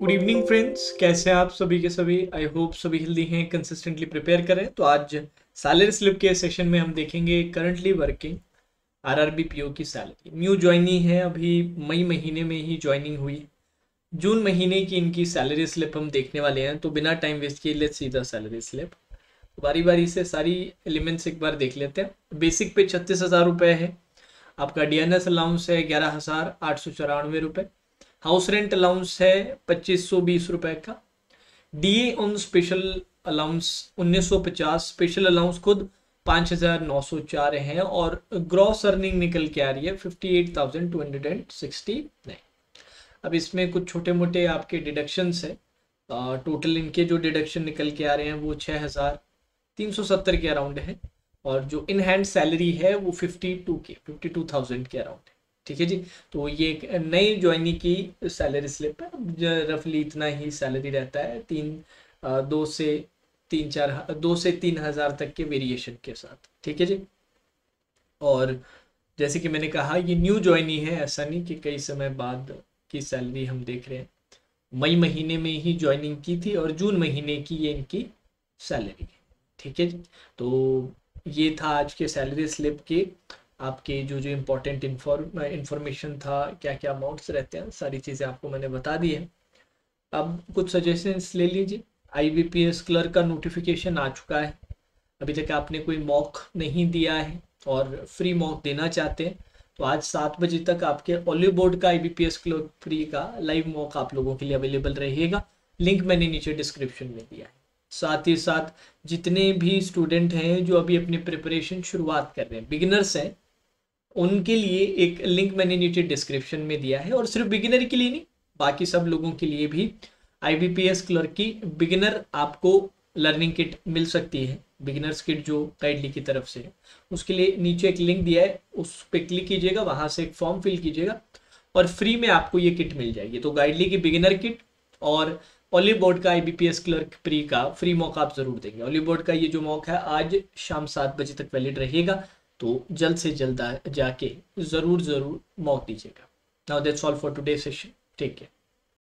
Good evening friends, कैसे हैं आप सभी के सभी। आई होप सभी हेल्दी हैं, कंसिस्टेंटली प्रिपेयर करें। तो आज सैलरी स्लिप के सेशन में हम देखेंगे करंटली वर्किंग आरआरबी पीओ की सैलरी। न्यू ज्वाइनिंग है, अभी मई महीने में ही ज्वाइनिंग हुई, जून महीने की इनकी सैलरी स्लिप हम देखने वाले हैं। तो बिना टाइम वेस्ट किए let's see the salary slip. बारी बारी से सारी एलिमेंट्स एक बार देख लेते हैं। बेसिक पे 36,000 रुपये है, आपका डीएनएस अलाउंस है 11,894 रुपये, हाउस रेंट अलाउंस है 2,520 रुपये का, DA on special allowance 1,950, special allowance खुद 5,904 हैं और ग्रॉस अर्निंग निकल के आ रही है 58,269। अब इसमें कुछ छोटे मोटे आपके डिडक्शंस है। टोटल इनके जो डिडक्शन निकल के आ रहे हैं वो 6,370 के अराउंड है और जो इन हैंड सैलरी है वो 52,000 के अराउंड है। ठीक है जी, तो ये एक नई ज्वाइनी की सैलरी स्लिप है। रफली इतना ही सैलरी रहता है, 2 से 3,000 तक के वेरिएशन के साथ। ठीक है जी, और जैसे कि मैंने कहा ये न्यू ज्वाइनी है, ऐसा नहीं कि कई समय बाद की सैलरी हम देख रहे हैं। मई महीने में ही ज्वाइनिंग की थी और जून महीने की ये इनकी सैलरी है। ठीक है जी, तो ये था आज के सैलरी स्लिप के आपके जो इम्पोर्टेंट इंफॉर्मेशन था, क्या क्या अमाउंट्स रहते हैं, सारी चीज़ें आपको मैंने बता दी है। अब कुछ सजेशंस ले लीजिए। IBPS क्लर्क का नोटिफिकेशन आ चुका है, अभी तक आपने कोई मॉक नहीं दिया है और फ्री मॉक देना चाहते हैं तो आज 7 बजे तक आपके ऑलीबोर्ड का IBPS क्लर्क फ्री का लाइव मॉक आप लोगों के लिए अवेलेबल रहेगा। लिंक मैंने नीचे डिस्क्रिप्शन में दिया है। साथ ही साथ जितने भी स्टूडेंट हैं जो अभी अपनी प्रिपरेशन शुरुआत कर रहे हैं, बिगिनर्स हैं, उनके लिए एक लिंक मैंने नीचे डिस्क्रिप्शन में दिया है। और सिर्फ बिगिनर के लिए नहीं, बाकी सब लोगों के लिए भी IBPS क्लर्क की बिगिनर आपको लर्निंग किट मिल सकती है। बिगिनर्स किट जो गाइडली की तरफ से है, उसके लिए नीचे एक लिंक दिया है, उस पर क्लिक कीजिएगा, वहाँ से एक फॉर्म फिल कीजिएगा और फ्री में आपको ये किट मिल जाएगी। तो गाइडली की बिगिनर किट और ऑलीबोर्ड का IBPS क्लर्क प्री का फ्री मॉक आप जरूर देंगे। ऑलीबोर्ड का ये जो मॉक है आज शाम 7 बजे तक वैलिड रहेगा, तो जल्द से जल्द जाके ज़रूर मॉक दीजिएगा। Now that's all for today session. ठीक है।